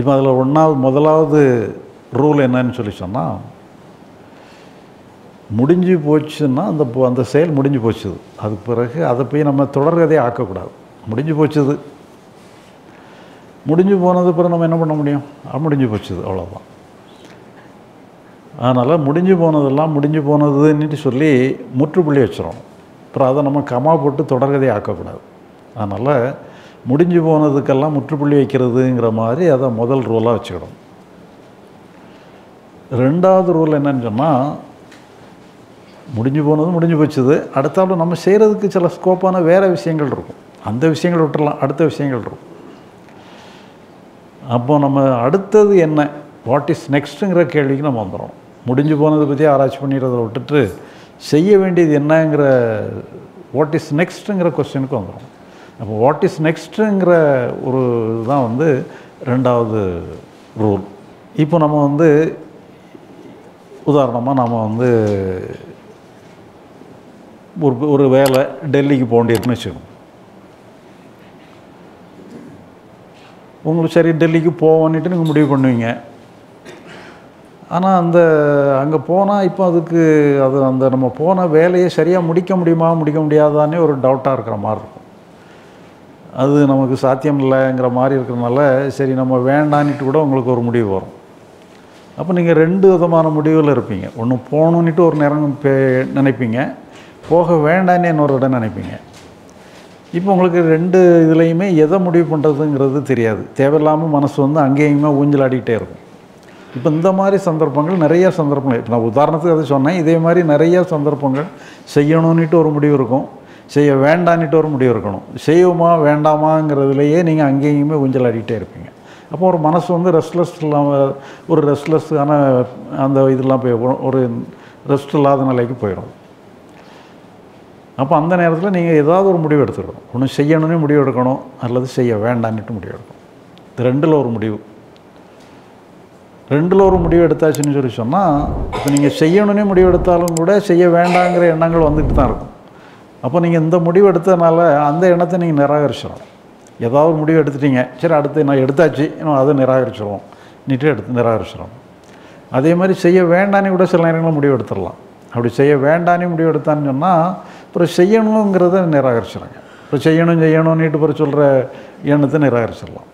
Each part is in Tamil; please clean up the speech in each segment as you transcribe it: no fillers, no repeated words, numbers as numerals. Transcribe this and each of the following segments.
இப்போ அதில் முதலாவது ரூல் என்னன்னு சொல்லி சொன்னால், முடிஞ்சு போச்சுன்னா அந்த செயல் முடிஞ்சு போச்சுது, அது பிறகு அதை போய் நம்ம தொடர்கதையே ஆக்கக்கூடாது. முடிஞ்சு போச்சுது, முடிஞ்சு போனது பிறகு நம்ம என்ன பண்ண முடியும்? முடிஞ்சு போச்சுது, அவ்வளோதான். அதனால் முடிஞ்சு போனதெல்லாம் முடிஞ்சு போனதுன்னு சொல்லி முற்றுப்புள்ளி வச்சிடணும். அப்புறம் அதை நம்ம கமா போட்டு தொடர்கதையே ஆக்கக்கூடாது. அதனால் முடிஞ்சு போனதுக்கெல்லாம் முற்றுப்புள்ளி வைக்கிறதுங்கிற மாதிரி அதை முதல் ரூலாக வச்சுக்கிடும். ரெண்டாவது ரூல் என்னன்னு சொன்னால், முடிஞ்சு போனது முடிஞ்சு போச்சுது, அடுத்தாலும் நம்ம செய்கிறதுக்கு சில ஸ்கோப்பான வேறு விஷயங்கள் இருக்கும், அந்த விஷயங்கள் விட்டுடலாம், அடுத்த விஷயங்கள் இருக்கும். அப்போ நம்ம அடுத்தது என்ன, வாட் இஸ் நெக்ஸ்ட்டுங்கிற கேள்விக்கு நம்ம வந்துடும். முடிஞ்சு போனதை பற்றி ஆராய்ச்சி பண்ணிடுறத விட்டுட்டு செய்ய வேண்டியது என்னங்கிற வாட் இஸ் நெக்ஸ்ட்டுங்கிற கொஸ்டினுக்கு வந்துடும். அப்போ வாட் இஸ் நெக்ஸ்ட்டுங்கிற ஒரு இதுதான் ரெண்டாவது ரூல். இப்போ நம்ம உதாரணமாக நம்ம ஒரு வேலை டெல்லிக்கு போக வேண்டியிருக்குன்னு வச்சுக்கணும். உங்களுக்கு சரி டெல்லிக்கு போவோன்னுட்டு நீங்கள் முடிவு பண்ணுவீங்க. ஆனால் அங்கே போனால் இப்போ அதுக்கு நம்ம போன வேலையை சரியாக முடிக்க முடியுமா முடிக்க முடியாதானே ஒரு டவுட்டாக இருக்கிற மாதிரி இருக்கும். அது நமக்கு சாத்தியம் இல்லைங்கிற மாதிரி இருக்கிறதுனால சரி நம்ம வேண்டான்னுட்டு கூட உங்களுக்கு ஒரு முடிவு வரும். அப்போ நீங்கள் ரெண்டு விதமான முடிவில் இருப்பீங்க. ஒன்று போகணுன்னுட்டு ஒரு நேரம் நினைப்பீங்க, போக வேண்டான்னு இன்னொரு இடம் நினைப்பீங்க. இப்போ உங்களுக்கு ரெண்டு இதுலேயுமே எதை முடிவு பண்ணுறதுங்கிறது தெரியாது. தேவையில்லாமல் மனசு அங்கேயுமே ஊஞ்சலாடிக்கிட்டே இருக்கும். இப்போ இந்த மாதிரி சந்தர்ப்பங்கள் நிறையா சந்தர்ப்பங்கள், இப்போ நான் உதாரணத்துக்கு அதை சொன்னேன், இதே மாதிரி நிறையா சந்தர்ப்பங்கள் செய்யணுன்னுட்டு ஒரு முடிவு இருக்கும், செய்ய வேண்டான்னுட்டு ஒரு முடிவு இருக்கணும், செய்வோமா வேண்டாமாங்கிறதுலையே நீங்கள் அங்கேயுமே ஊஞ்சலாடிக்கிட்டே இருப்பீங்க. அப்போ ஒரு மனசு ரெஸ்ட்லெஸ் இல்லாமல் ஒரு ரெஸ்ட்லெஸ்ஸான இதெல்லாம் போய் ஒரு ரெஸ்ட் இல்லாத நிலைக்கு போயிடும். அப்போ அந்த நேரத்தில் நீங்கள் ஏதாவது ஒரு முடிவு எடுத்துக்கணும். ஒன்று செய்யணும்னு முடிவு எடுக்கணும், அல்லது செய்ய வேண்டான்னுட்டு முடிவு எடுக்கணும். இது ரெண்டில் ஒரு முடிவு எடுத்தாச்சுன்னு சொன்னால், இப்போ நீங்கள் செய்யணும்னே முடிவு எடுத்தாலும் கூட செய்ய வேண்டாங்கிற எண்ணங்கள் வந்துட்டு தான் இருக்கும். அப்போ நீங்கள் இந்த முடிவு எடுத்ததுனால அந்த எண்ணத்தை நீங்கள் நிராகரிச்சிடும். ஏதாவது ஒரு முடிவு எடுத்துட்டீங்க, சரி அடுத்து நான் எடுத்தாச்சு, இன்னும் அதை நிராகரிச்சிடுவோம் நீட்டு நிராகரிச்சிடும். அதே மாதிரி செய்ய வேண்டானே கூட சில நேரங்களும் முடிவு எடுத்துடலாம். அப்படி செய்ய வேண்டானே முடிவு எடுத்தான்னு சொன்னால் அப்புறம் செய்யணுங்கிறத நிராகரிச்சிடுங்க. அப்புறம் செய்யணும்னுட்டு பிறகு சொல்கிற எண்ணத்தை நிராகரிச்சிடலாம்.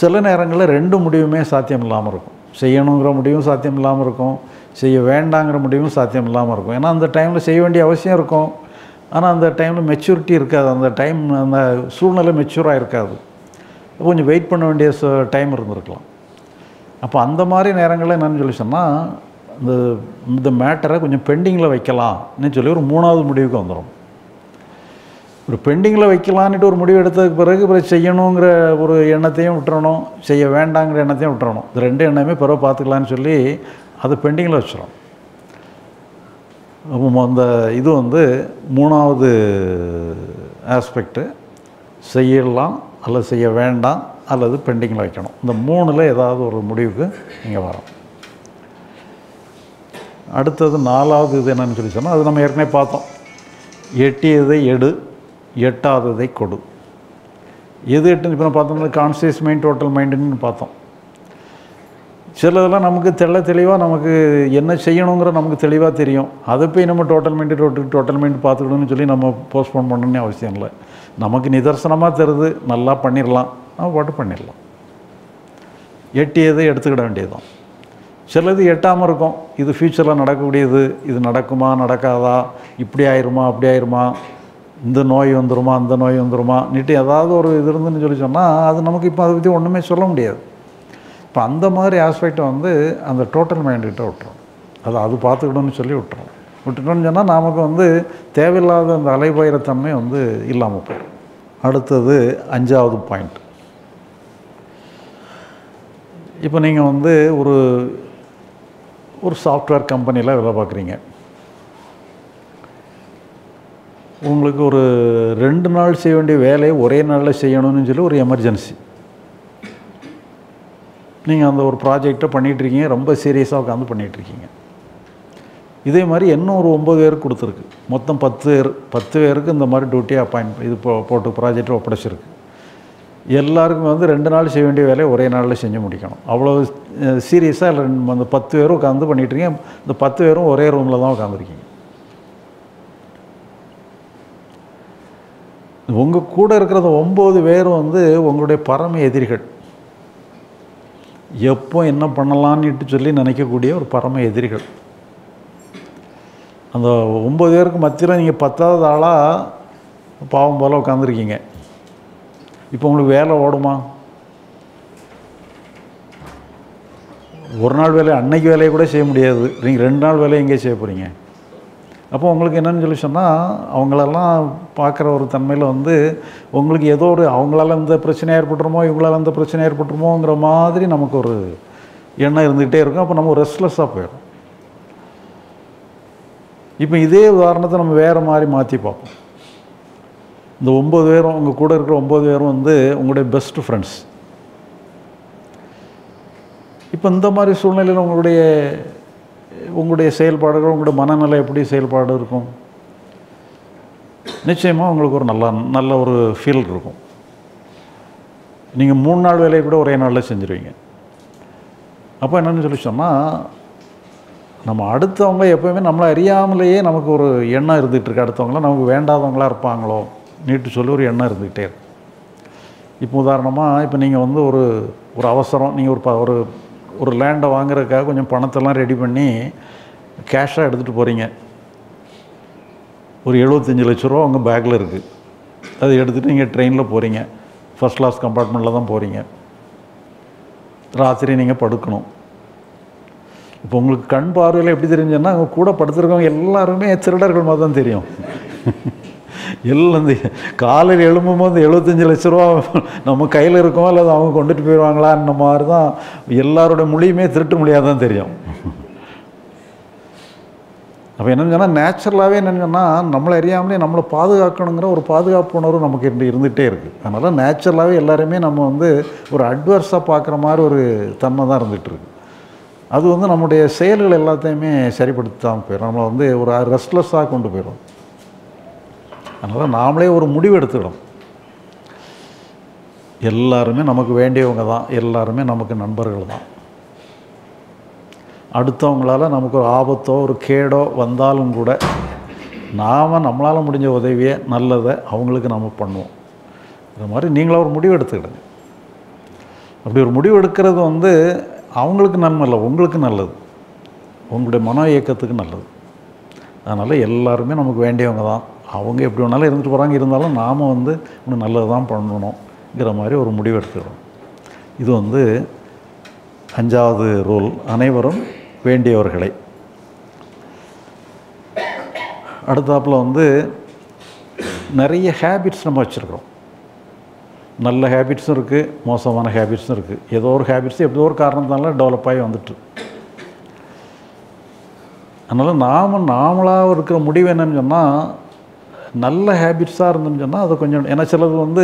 சில நேரங்களில் ரெண்டு முடிவுமே சாத்தியம் இல்லாமல் இருக்கும். செய்யணுங்கிற முடிவும் சாத்தியம் இல்லாமல் இருக்கும், செய்ய வேண்டாங்கிற முடிவும் சாத்தியம் இல்லாமல் இருக்கும். ஏன்னா அந்த டைமில் செய்ய வேண்டிய அவசியம் இருக்கும், ஆனால் அந்த டைமில் மெச்சூரிட்டி இருக்காது, அந்த சூழ்நிலை மெச்சூராக இருக்காது, கொஞ்சம் வெயிட் பண்ண வேண்டிய டைம் இருந்திருக்கலாம். அப்போ அந்த மாதிரி நேரங்களில் என்னென்னு சொல்லி சொன்னால், இந்த மேட்டரை கொஞ்சம் பெண்டிங்கில் வைக்கலாம்னு சொல்லி ஒரு மூணாவது முடிவுக்கு வந்துடும். ஒரு பெண்டிங்கில் வைக்கலான்னுட்டு ஒரு முடிவு எடுத்ததுக்கு பிறகு செய்யணுங்கிற ஒரு எண்ணத்தையும் விட்டுறணும், செய்ய வேண்டாங்கிற எண்ணத்தையும் விட்டுறணும். இது ரெண்டு எண்ணமே பிறகு பார்த்துக்கலான்னு சொல்லி அதை பெண்டிங்கில் வச்சிடும். அந்த இது மூணாவது ஆஸ்பெக்ட்டு, செய்யலாம் அல்லது செய்ய வேண்டாம் அல்லது பெண்டிங்கில் வைக்கணும். இந்த மூணில் ஏதாவது ஒரு முடிவுக்கு நீங்கள் வரோம். அடுத்தது நாலாவது இது என்னென்னு சொல்லி சொன்னால், அது நம்ம ஏற்கனவே பார்த்தோம். எட்டியதை எடு, எட்டாததை கொடு. எது எட்டுன்னு இப்போ பார்த்தோம்னா கான்சியஸ் மைண்ட், டோட்டல் மைண்டுன்னு பார்த்தோம். சிலதெல்லாம் நமக்கு தெளிவாக நமக்கு என்ன செய்யணுங்கிற நமக்கு தெளிவாக தெரியும். அதை போய் நம்ம டோட்டல் மைண்ட் பார்த்துக்கணும்னு சொல்லி நம்ம போஸ்ட்போன் பண்ணணும்னு அவசியம் இல்லை. நமக்கு நிதர்சனமாக தருது, நல்லா பண்ணிடலாம், நம்ம பாட்டு பண்ணிடலாம். எட்டியதை எடுத்துக்கிட வேண்டியதுதான். சிலது எட்டாமல் இருக்கும், இது ஃப்யூச்சரில் நடக்கக்கூடியது, இது நடக்குமா நடக்காதா, இப்படி ஆயிருமா அப்படி ஆயிருமா, இந்த நோய் வந்துடுமா அந்த நோய் வந்துடுமா நீட்டு ஏதாவது ஒரு இது இருந்துன்னு சொல்லி சொன்னால் அது நமக்கு இப்போ அதை பற்றி ஒன்றுமே சொல்ல முடியாது. இப்போ அந்த மாதிரி ஆஸ்பெக்டை அந்த டோட்டல் மைண்டுக்கிட்ட விட்டுறோம், அது பார்த்துக்கணும்னு சொல்லி விட்டுட்டோம்னு சொன்னால் நமக்கு தேவையில்லாத அந்த அலைபாயிரத்தன்மை இல்லாமல் போகும். அடுத்தது அஞ்சாவது பாயிண்ட். இப்போ நீங்கள் ஒரு ஒரு சாஃப்ட்வேர் கம்பெனியில் வேலை பார்க்குறீங்க. உங்களுக்கு ஒரு 2 நாள் செய்ய வேண்டிய வேலையை ஒரே நாளில் செய்யணும்னு சொல்லி ஒரு எமர்ஜென்சி. நீங்கள் ஒரு ப்ராஜெக்டை பண்ணிகிட்ருக்கீங்க, ரொம்ப சீரியஸாக உட்காந்து பண்ணிகிட்ருக்கீங்க. இதே மாதிரி இன்னும் ஒரு 9 பேருக்கு கொடுத்துருக்கு, மொத்தம் 10 பேருக்கு இந்த மாதிரி டியூட்டியை அப்பாயின்ட் இது போட்டு ப்ராஜெக்டை ஒப்படைச்சிருக்கு. எல்லாருக்கும் வந்து 2 நாள் செய்ய வேண்டிய வேலையை ஒரே நாள்ல செஞ்சு முடிக்கணும். அவ்வளவு சீரியஸா அந்த 10 பேரும் உட்கார்ந்து பண்ணிட்டு இருக்கீங்க. அந்த 10 பேரும் ஒரே ரூம்ல தான் உட்கார்ந்திருக்கீங்க. உங்க கூட இருக்கிறது 9 பேரும் வந்து உங்களுடைய பரம எதிரிகள். எப்போ என்ன பண்ணலாம்னு சொல்லி நினைக்கக்கூடிய ஒரு பரம எதிரிகள். அந்த 9 பேருக்கு மத்தியில நீங்க 10வது ஆளா பாவம் போல உட்கார்ந்திருக்கீங்க. இப்போ உங்களுக்கு வேலை ஓடுமா? ஒரு நாள் வேலை அன்னைக்கு வேலையை கூட செய்ய முடியாது. நீங்கள் 2 நாள் வேலையை எங்கே செய்ய போகிறீங்க? அப்போ உங்களுக்கு என்னன்னு சொல்லி சொன்னால் அவங்களெல்லாம் பார்க்குற ஒரு தன்மையில் வந்து உங்களுக்கு ஏதோ ஒரு அவங்களால இந்த பிரச்சனை ஏற்பட்டுருமோ இவங்களால இந்த பிரச்சனை ஏற்பட்டுருமோங்கிற மாதிரி நமக்கு ஒரு எண்ணம் இருந்துக்கிட்டே இருக்கும். அப்போ நம்ம ரெஸ்ட்லெஸ்ஸாக போயிடும். இப்போ இதே உதாரணத்தை நம்ம வேறு மாதிரி மாற்றி பார்ப்போம். இந்த 9 பேரும் உங்கள் கூட இருக்கிற 9 பேரும் வந்து உங்களுடைய பெஸ்ட் ஃப்ரெண்ட்ஸ். இப்போ இந்த மாதிரி சூழ்நிலையில் உங்களுடைய செயல்பாடுகள் உங்களுடைய மனநிலை எப்படி செயல்பாடு இருக்கும்? நிச்சயமாக உங்களுக்கு ஒரு நல்ல ஒரு ஃபீல் இருக்கும். நீங்கள் 3 நாள் வேலையை கூட ஒரே நாளில் செஞ்சுருவீங்க. அப்போ என்னென்னு சொல்லி சொன்னால் நம்ம அடுத்தவங்க எப்போயுமே நம்மளை அறியாமலேயே நமக்கு ஒரு எண்ணம் இருந்துகிட்ருக்கு. அடுத்தவங்களாம் நமக்கு வேண்டாதவங்களாக இருப்பாங்களோ நீட்டு சொல்லி ஒரு எண்ணம் இருந்துக்கிட்டே இருக்கும். இப்போ உதாரணமாக இப்போ நீங்கள் வந்து ஒரு ஒரு அவசரம் நீங்கள் ஒரு ஒரு லேண்டை வாங்குறதுக்காக கொஞ்சம் பணத்தெல்லாம் ரெடி பண்ணி கேஷாக எடுத்துகிட்டு போகிறீங்க. ஒரு 75 லட்ச ரூபா உங்கள் பேக்கில் இருக்குது. அதை எடுத்துகிட்டு நீங்கள் ட்ரெயினில் போகிறீங்க. ஃபர்ஸ்ட் கிளாஸ் கம்பார்ட்மெண்ட்டில் தான் போகிறீங்க. ராத்திரி நீங்கள் படுக்கணும். இப்போ உங்களுக்கு கண் பார்வையில் எப்படி தெரிஞ்சுன்னா அவங்க கூட படுத்துருக்கவங்க எல்லாருமே திருடர்கள் மாதிரி தான் தெரியும். எல்லாம் காலையில் எழும்பும்போது 75 லட்ச ரூபா நம்ம கையில் இருக்கோம் இல்லை அவங்க கொண்டுட்டு போயிடுவாங்களான்னு மாதிரி தான் எல்லாரோட மொழியுமே திருட்டு மொழியாக தான் தெரியும். அப்போ என்னென்னு சொன்னால் நேச்சுரலாகவே என்னென்னு சொன்னால் நம்மளை அறியாமலே நம்மளை பாதுகாக்கணுங்கிற ஒரு பாதுகாப்பு உணர்வு நமக்கு இருந்துகிட்டே இருக்குது. அதனால் நேச்சுரலாகவே எல்லாருமே நம்ம வந்து ஒரு அட்வர்ஸாக பார்க்குற மாதிரி ஒரு தன்மை தான் இருந்துகிட்ருக்கு. அது வந்து நம்முடைய செயல்கள் எல்லாத்தையுமே சரிப்படுத்தாமல் போயிடும். நம்மளை வந்து ஒரு ரெஸ்ட்லெஸ்ஸாக கொண்டு போயிடும். அதனால் நாமளே ஒரு முடிவு எடுத்துக்கிடும். எல்லாருமே நமக்கு வேண்டியவங்க தான். எல்லாருமே நமக்கு நண்பர்கள் தான். அடுத்தவங்களால் நமக்கு ஒரு ஆபத்தோ ஒரு கேடோ வந்தாலும் கூட நாம் நம்மளால் முடிஞ்ச உதவியை நல்லதை அவங்களுக்கு நம்ம பண்ணுவோம். இது மாதிரி நீங்களாக ஒரு முடிவு எடுத்துக்கிடுங்க. அப்படி ஒரு முடிவு எடுக்கிறது வந்து அவங்களுக்கு நன்மை இல்லை, உங்களுக்கு நல்லது, உங்களுடைய மன இயக்கத்துக்கு நல்லது. அதனால் எல்லாருமே நமக்கு வேண்டியவங்க தான். அவங்க எப்படி வேணாலும் இருந்துட்டு போகிறாங்க. இருந்தாலும் நாம் வந்து இன்னும் நல்லது தான் பண்ணணுங்கிற மாதிரி ஒரு முடிவு எடுத்துக்கிறோம். இது வந்து 5வது ரூல், அனைவரும் வேண்டியவர்களை. அடுத்தாப்பில் வந்து நிறைய ஹேபிட்ஸ் நம்ம வச்சுருக்கிறோம். நல்ல ஹேபிட்ஸும் இருக்குது, மோசமான ஹேபிட்ஸும் இருக்குது. ஏதோ ஒரு ஹேபிட்ஸ் எப்படியோ ஒரு காரணத்தால டெவலப் ஆகி வந்துட்டு. அதனால் நாமளாக இருக்கிற முடிவு என்னன்னு சொன்னால் நல்ல ஹேபிட்ஸாக இருந்துன்னு சொன்னால் அது கொஞ்சம் ஏன்னா சிலது வந்து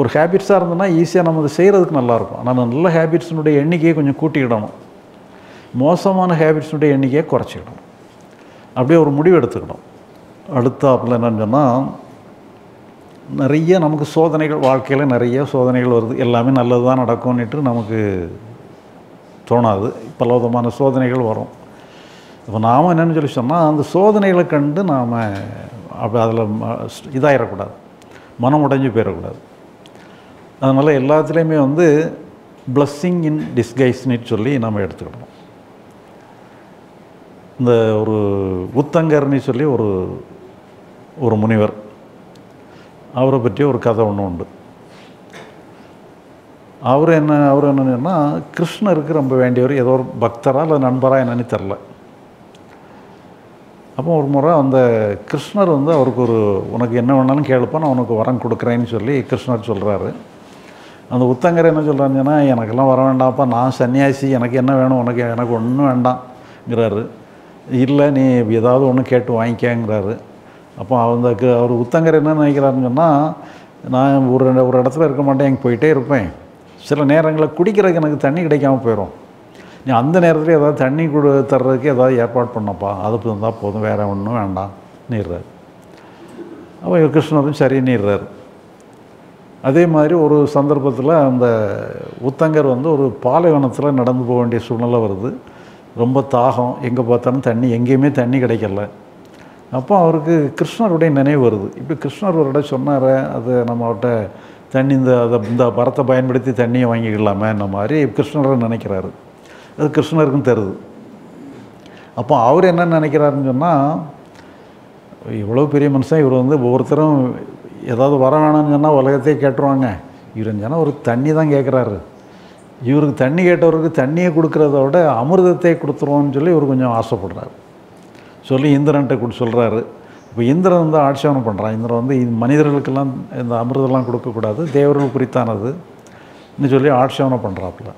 ஒரு ஹேபிட்ஸாக இருந்ததுன்னா ஈஸியாக நம்ம அதை செய்கிறதுக்கு நல்லாயிருக்கும். ஆனால் நல்ல ஹேபிட்ஸினுடைய எண்ணிக்கையை கொஞ்சம் கூட்டிக்கிடணும். மோசமான ஹேபிட்ஸினுடைய எண்ணிக்கையை குறைச்சிக்கிடணும். அப்படியே ஒரு முடிவு எடுத்துக்கணும். அடுத்தாப்பில் என்னென்னு சொன்னால் நிறைய நமக்கு சோதனைகள் வாழ்க்கையில் நிறைய சோதனைகள் வருது. எல்லாமே நல்லது தான் நடக்கும்னுட்டு நமக்கு தோணாது. பல விதமான சோதனைகள் வரும். இப்போ நாம் என்னென்னு சொல்லி சொன்னால் அந்த சோதனைகளை கண்டு நாம் அப்படி அதில் இதாகிடக்கூடாது, மனம் உடைஞ்சு போயிடக்கூடாது. அதனால் எல்லாத்துலேயுமே வந்து பிளஸ்ஸிங் இன் டிஸ்கைஸ்னு சொல்லி நம்ம எடுத்துக்கணும். இந்த ஒரு உத்தங்கர்னு சொல்லி ஒரு முனிவர், அவரை பற்றி ஒரு கதை ஒன்று உண்டு. அவர் என்னன்னா கிருஷ்ணருக்கு ரொம்ப வேண்டியவர். ஏதோ ஒரு பக்தராக இல்லை நண்பராக என்னன்னு தெரில. அப்போ ஒரு முறை அந்த கிருஷ்ணர் வந்து அவருக்கு உனக்கு என்ன வேணாலும் கேளுப்பா, நான் உனக்கு வரம் கொடுக்குறேன்னு சொல்லி கிருஷ்ணர் சொல்கிறாரு. அந்த உத்தங்கர் என்ன சொல்கிறாங்கன்னா எனக்கெல்லாம் வர வேண்டாம்ப்பா, நான் சன்னியாசி, எனக்கு என்ன வேணும் எனக்கு ஒன்றும் வேண்டாம்ங்கிறாரு. இல்லை நீ ஏதாவது ஒன்று கேட்டு வாங்கிக்கங்கிறாரு. அப்போ அவர் உத்தங்கர் என்ன நினைக்கிறாருன்னு சொன்னால் நான் ஒரு இடத்துல இருக்க மாட்டேன், எனக்கு போயிட்டே இருப்பேன். சில நேரங்களில் குடிக்கிறதுக்கு எனக்கு தண்ணி கிடைக்காமல் போயிடும். நீ அந்த நேரத்தில் ஏதாவது தண்ணி தர்றதுக்கு ஏதாவது ஏற்பாடு பண்ணப்பா, அதுக்கு இருந்தால் போதும், வேறு ஒன்றும் வேண்டாம் நீர்றாரு. அப்போ கிருஷ்ணரும் சரி நீர்றாரு. அதே மாதிரி ஒரு சந்தர்ப்பத்துல அந்த ஊத்தங்கர் வந்து ஒரு பாலைவனத்துல நடந்து போக வேண்டிய சூழ்நிலை வருது. ரொம்ப தாகம், எங்க பார்த்தாலும் தண்ணி, எங்கேயுமே தண்ணி கிடைக்கல. அப்போ அவருக்கு கிருஷ்ணருடைய நினைவு வருது. இப்போ கிருஷ்ணர் ஒரு இடம் சொன்னார், அது நம்மகிட்ட தண்ணி இந்த பரத்தை பயன்படுத்தி தண்ணியை வாங்கிக்கலாமேன்ன மாதிரி கிருஷ்ணரை நினைக்கிறாரு. அது கிருஷ்ணருக்கும் தருது. அப்போ அவர் என்ன நினைக்கிறாருன்னு சொன்னால், இவ்வளோ பெரிய மனுஷன், இவர் வந்து ஒவ்வொருத்தரும் ஏதாவது வர வேணாம்னு சொன்னால் உலகத்தையே கேட்டுருவாங்க. இவருன்னு சொன்னால் ஒரு தண்ணி தான் கேட்குறாரு. இவருக்கு தண்ணி கேட்டவருக்கு தண்ணியை கொடுக்குறத விட அமிர்தத்தை கொடுத்துருவோன்னு சொல்லி இவர் கொஞ்சம் ஆசைப்படுறாரு. சொல்லி இந்திரன்ட்ட கொடுத்து சொல்கிறாரு. இப்போ இந்திரன் வந்து ஆட்சேபனை பண்ணுறான். இந்திரன் வந்து மனிதர்களுக்கெல்லாம் இந்த அமிர்தெல்லாம் கொடுக்கக்கூடாது, தேவர்கள் குறித்தானதுன்னு சொல்லி ஆட்சேபனை பண்ணுறாப்புல.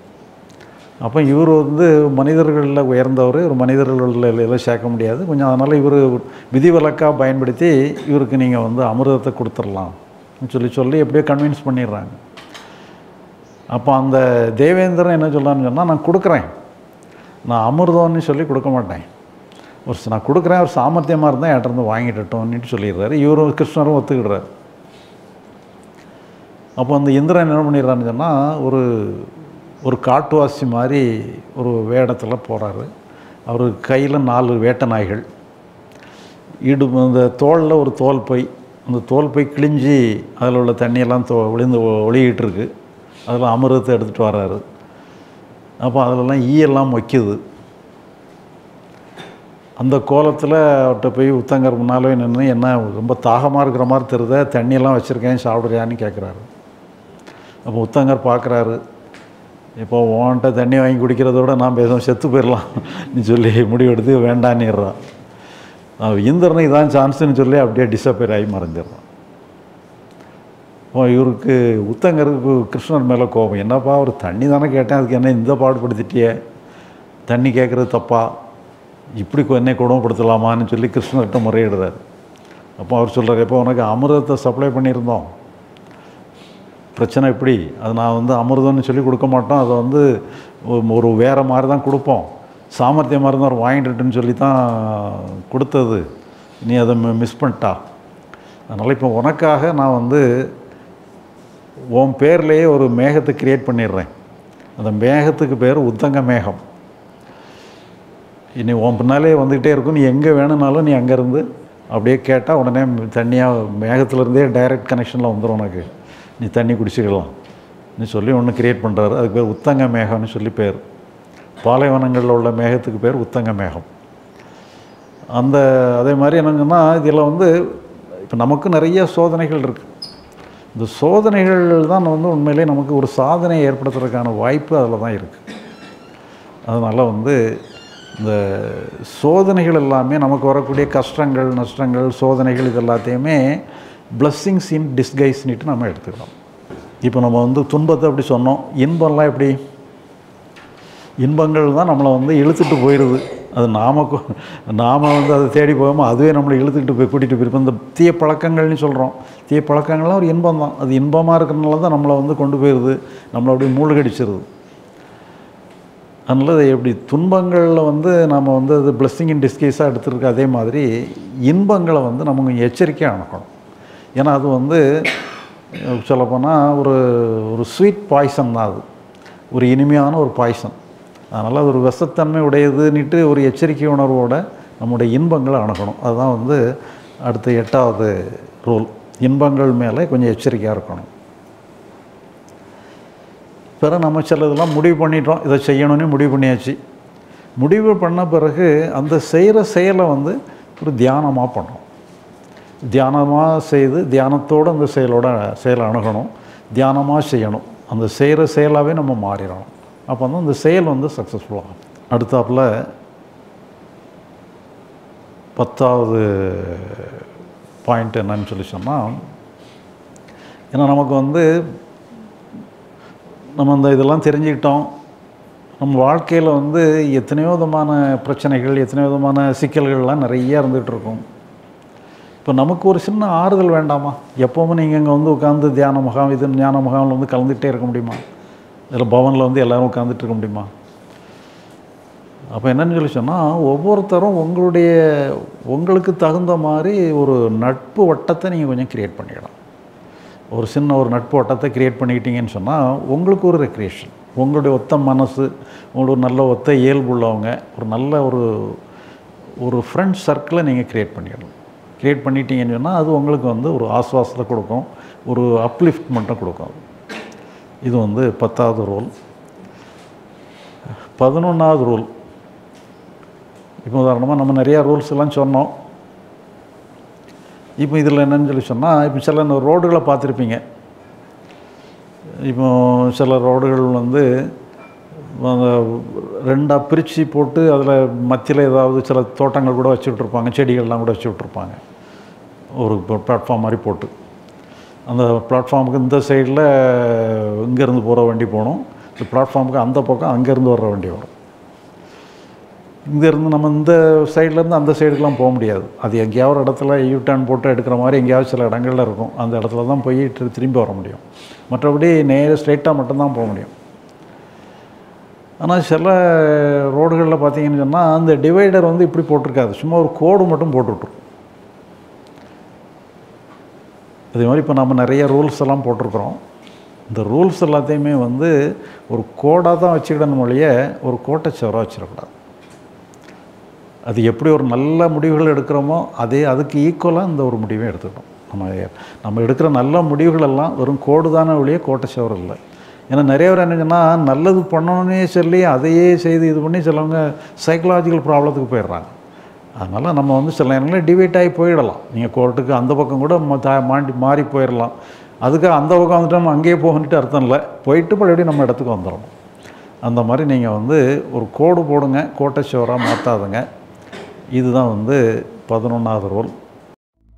அப்போ இவர் வந்து மனிதர்களில் உயர்ந்தவர், ஒரு மனிதர்களில் சேர்க்க முடியாது கொஞ்சம், அதனால் இவர் விதிவிலக்காக பயன்படுத்தி இவருக்கு நீங்கள் வந்து அமிர்தத்தை கொடுத்துடலாம்னு சொல்லி சொல்லி எப்படியோ கன்வின்ஸ் பண்ணிடுறாங்க. அப்போ அந்த தேவேந்திரன் என்ன சொல்லான்னு சொன்னால், நான் கொடுக்குறேன், நான் அமிர்தம்னு சொல்லி கொடுக்க மாட்டேன், ஒரு நான் கொடுக்குறேன், ஒரு சாமர்த்தியமாக இருந்தால் என்கிட்ட வாங்கிட்டுட்டோம்னுட்டு சொல்லிடுறாரு. இவரும் கிருஷ்ணரும் ஒத்துக்கிடுறாரு. அப்போ அந்த இந்திரன் என்ன பண்ணிடுறான்னு சொன்னால், ஒரு காட்டுவாசி மாதிரி ஒரு வேடத்தில் போகிறாரு. அவர் கையில் 4 வேட்டை நாய்கள், அந்த தோலில் ஒரு தோல் பை, அந்த தோல் பை கிழிஞ்சி அதில் உள்ள தண்ணியெல்லாம் விழுந்து ஒளியிட்டு இருக்கு. அதில் அமிர்தத்தை எடுத்துகிட்டு வர்றாரு. அப்போ அதிலெல்லாம் ஈயெல்லாம் மொக்கிது. அந்த கோலத்தில் அவர்கிட்ட போய் ஊத்தங்கர் முன்னாலே நின்று, என்ன ரொம்ப தாகமாக இருக்கிற மாதிரி தெரியுதா, தண்ணியெல்லாம் வச்சுருக்கேன், சாப்பிட்றியான்னு கேட்குறாரு. அப்போ ஊத்தங்கர் பார்க்குறாரு, இப்போ ஓன்ட்ட தண்ணி வாங்கி குடிக்கிறதோட நான் பேசாமல் செத்து போயிடலாம் நீ சொல்லி முடிவெடுத்து வேண்டான்னிடுறான். இந்திரனை இதான் சான்ஸ்ன்னு சொல்லி அப்படியே டிஸப்பியர் ஆகி மறைஞ்சிடறான். இப்போ இவருக்கு ஊத்தங்கருக்கு கிருஷ்ணர் மேலே கோபம். என்னப்பா, ஒரு தண்ணி தானே கேட்டேன், அதுக்கு என்ன இந்த பாடுபடுத்திட்டியே, தண்ணி கேட்குறது தப்பா, இப்படி என்னை கொடுமைப்படுத்தலாமான்னு சொல்லி கிருஷ்ணர்கிட்ட முறையிடுறாரு. அப்போ அவர் சொல்கிறார், இப்போ உனக்கு அமிர்தத்தை சப்ளை பண்ணியிருந்தோம், பிரச்சனை எப்படி, அது நான் வந்து அமிர்தம்னு சொல்லி கொடுக்க மாட்டோம், அதை வந்து ஒரு வேறு மாதிரி தான் கொடுப்போம், சாமர்த்தியமாக இருந்தால் வாங்கிட்டுன்னு சொல்லி தான் கொடுத்தது, நீ அதை மிஸ் பண்ணிட்டா, அதனால் இப்போ உனக்காக நான் வந்து உன் பேர்லேயே ஒரு மேகத்தை க்ரியேட் பண்ணிடுறேன், அந்த மேகத்துக்கு பேர் ஊத்தங்க மேகம், இனி உன் பின்னாலே வந்துக்கிட்டே இருக்கும், நீ எங்கே வேணும்னாலும் நீ அங்கேருந்து அப்படியே கேட்டால் உடனே தண்ணியாக மேகத்துலேருந்தே டைரக்ட் கனெக்ஷனில் வந்துடும், உனக்கு நீ தண்ணி குடிச்சிக்கலாம்னு சொல்லி ஒன்று க்ரியேட் பண்ணுறாரு. அதுக்கு பேர் ஊத்தங்க மேகம்னு சொல்லி பேர். பாலைவனங்களில் உள்ள மேகத்துக்கு பேர் ஊத்தங்க மேகம். அதே மாதிரி என்னங்கன்னா, இதில் வந்து இப்போ நமக்கு நிறைய சோதனைகள் இருக்குது. இந்த சோதனைகள் தான் வந்து உண்மையிலே நமக்கு ஒரு சாதனையை ஏற்படுத்துறதுக்கான வாய்ப்பு அதில் தான் இருக்குது. அதனால் வந்து இந்த சோதனைகள் எல்லாமே, நமக்கு வரக்கூடிய கஷ்டங்கள், நஷ்டங்கள், சோதனைகள், இது எல்லாத்தையுமே பிளஸ்ஸிங்ஸ் இன் டிஸ்கைஸ்னிட்டு நம்ம எடுத்துக்கலாம். இப்போ நம்ம வந்து துன்பத்தை அப்படி சொன்னோம், இன்பம்லாம் எப்படி, இன்பங்கள் தான் நம்மளை வந்து இழுத்துட்டு போயிடுது, அது நாம் வந்து அதை தேடி போகாமல் அதுவே நம்மளை இழுத்துக்கிட்டு போய் கூட்டிகிட்டு போயிருப்போம். இந்த தீய பழக்கங்கள்னு சொல்கிறோம், தீய பழக்கங்கள்லாம் ஒரு இன்பம் தான், அது இன்பமாக இருக்கிறதுனால தான் நம்மளை வந்து கொண்டு போயிடுது, நம்மளை அப்படியே மூழ்கடிச்சிருது. அதனால் எப்படி துன்பங்களில் வந்து நம்ம வந்து அது பிளஸ்ஸிங் இன் டிஸ்கைஸாக எடுத்துருக்கு, அதே மாதிரி இன்பங்களை வந்து நம்ம கொஞ்சம் எச்சரிக்கையாக அணுக்கணும். ஏன்னா அது வந்து சொல்லப்போனால் ஒரு ஒரு ஸ்வீட் பாய்சன் தான், அது ஒரு இனிமையான ஒரு பாய்சன். அதனால் அது ஒரு விஷத்தன்மை உடையதுன்னுட்டு ஒரு எச்சரிக்கை உணர்வோடு நம்முடைய இன்பங்களை அணுகணும். அதுதான் வந்து அடுத்த 8வது ரூல், இன்பங்கள் மேலே கொஞ்சம் எச்சரிக்கையாக இருக்கணும். பிறகு நம்ம சிலதெல்லாம் முடிவு பண்ணிட்டோம், இதை செய்யணும்னு முடிவு பண்ணியாச்சு. முடிவு பண்ண பிறகு அந்த செய்கிற செயலை வந்து ஒரு தியானமாக பண்ணணும். தியானமாக செய்து தியானத்தோடு அந்த செயலை அணுகணும், தியானமாக செய்யணும், அந்த செய்கிற செயலாகவே நம்ம மாறிடணும். அப்போ வந்து அந்த செயல் வந்து சக்ஸஸ்ஃபுல்லாகும். அடுத்தாப்பில் 10வது பாயிண்ட் என்னன்னு சொல்லி சொன்னால், ஏன்னா நமக்கு வந்து நம்ம அந்த இதெல்லாம் தெரிஞ்சுக்கிட்டோம், நம்ம வாழ்க்கையில் வந்து எத்தனையோ விதமான பிரச்சனைகள், எத்தனையோ விதமான சிக்கல்கள்லாம் நிறையா இருந்துகிட்ருக்கும். இப்போ நமக்கு ஒரு சின்ன ஆறுதல் வேண்டாமா? எப்போவும் நீங்கள் இங்கே வந்து உட்காந்து தியான முகாம், இது ஞான முகாமில் வந்து கலந்துகிட்டே இருக்க முடியுமா? இதில் பவனில் வந்து எல்லோரும் உட்காந்துட்டு இருக்க முடியுமா? அப்போ என்னென்னு சொல்லி சொன்னால், ஒவ்வொருத்தரும் உங்களுக்கு தகுந்த மாதிரி ஒரு நட்பு வட்டத்தை நீங்கள் கொஞ்சம் க்ரியேட் பண்ணிக்கலாம். ஒரு சின்ன ஒரு நட்பு வட்டத்தை கிரியேட் பண்ணிக்கிட்டீங்கன்னு சொன்னால் உங்களுக்கு ஒரு ரெக்ரியேஷன், உங்களுடைய ஒத்த மனசு, உங்களோட நல்ல ஒத்த இயல்பு உள்ளவங்க ஒரு நல்ல ஒரு ஒரு ஃப்ரெண்ட் சர்க்கிளை நீங்கள் க்ரியேட் பண்ணிடணும். க்ரியேட் பண்ணிட்டீங்கன்னு சொன்னால் அது உங்களுக்கு வந்து ஒரு ஆஸ்வாசத்தை கொடுக்கும், ஒரு அப்லிஃப்ட்மெண்ட்டை கொடுக்கும். இது வந்து 10வது ரூல். 11வது ரூல், இப்போ உதாரணமாக நம்ம நிறையா ரூல்ஸ் எல்லாம் சொன்னோம். இப்போ இதில் என்னன்னு சொல்லி சொன்னால், இப்போ சில ரோடுகளை பார்த்துருப்பீங்க. இப்போ சில ரோடுகள் வந்து ரெண்டாக பிரித்து போட்டு அதில் மத்தியில் ஏதாவது சில தோட்டங்கள் கூட வச்சுக்கிட்டுருப்பாங்க, செடிகள்லாம் கூட வச்சுக்கிட்டுருப்பாங்க. ஒரு பிளாட்ஃபார்ம் மாதிரி போட்டு அந்த பிளாட்ஃபார்முக்கு இந்த சைடில் இங்கேருந்து போகிற வண்டி போகணும், இந்த பிளாட்ஃபார்முக்கு அந்த பக்கம் அங்கேருந்து வர்ற வண்டி வரும். இங்கேருந்து நம்ம இந்த சைட்லேருந்து அந்த சைடுக்கெலாம் போக முடியாது. அது எங்கேயாவது ஒரு இடத்துல யூ டர்ன் போட்டு எடுக்கிற மாதிரி எங்கேயாவது சில இடங்களில் இருக்கும், அந்த இடத்துல தான் போய் திரும்பி வர முடியும். மற்றபடி நேராக ஸ்ட்ரெயிட்டாக மட்டும்தான் போக முடியும். ஆனால் சில ரோடுகளில் பார்த்தீங்கன்னு சொன்னால் அந்த டிவைடர் வந்து இப்படி போட்டிருக்காது, சும்மா ஒரு கோடு மட்டும் போட்டுவிட்ரும். அதே மாதிரி இப்போ நம்ம நிறைய ரூல்ஸ் எல்லாம் போட்டிருக்கிறோம். இந்த ரூல்ஸ் எல்லாத்தையுமே வந்து ஒரு கோடாக தான் வச்சுக்கிடணும் ஒழிய ஒரு கோட்டை சுவராக வச்சிடக்கூடாது. அது எப்படி ஒரு நல்ல முடிவுகள் எடுக்கிறோமோ அதே அதுக்கு ஈக்குவலாக இந்த ஒரு முடிவை எடுத்துக்கணும். நம்ம எடுக்கிற நல்ல முடிவுகளெல்லாம் வெறும் கோடு தானே ஒழிய கோட்டை சுவர் இல்லை. ஏன்னா நிறைய பேர் என்னங்கன்னா நல்லது பண்ணணுன்னே சொல்லி அதையே செய்து இது பண்ணி சிலவங்க சைக்கலாஜிக்கல் ப்ராப்ளத்துக்கு போயிடுறாங்க. அதனால் நம்ம வந்து சில நேரங்களில் டிவைட் ஆகி போயிடலாம். நீங்கள் கோர்ட்டுக்கு அந்த பக்கம் கூட மாறி போயிடலாம். அதுக்காக அந்த பக்கம் வந்துட்டு நம்ம அங்கேயே போகணுட்டு அர்த்தம் இல்லை, போயிட்டு மறுபடியும் நம்ம இடத்துக்கு வந்துடும். அந்த மாதிரி நீங்கள் வந்து ஒரு கோடு போடுங்க, கோட்டை சுவராக மாற்றாதுங்க. இதுதான் வந்து 11வது ரூல்.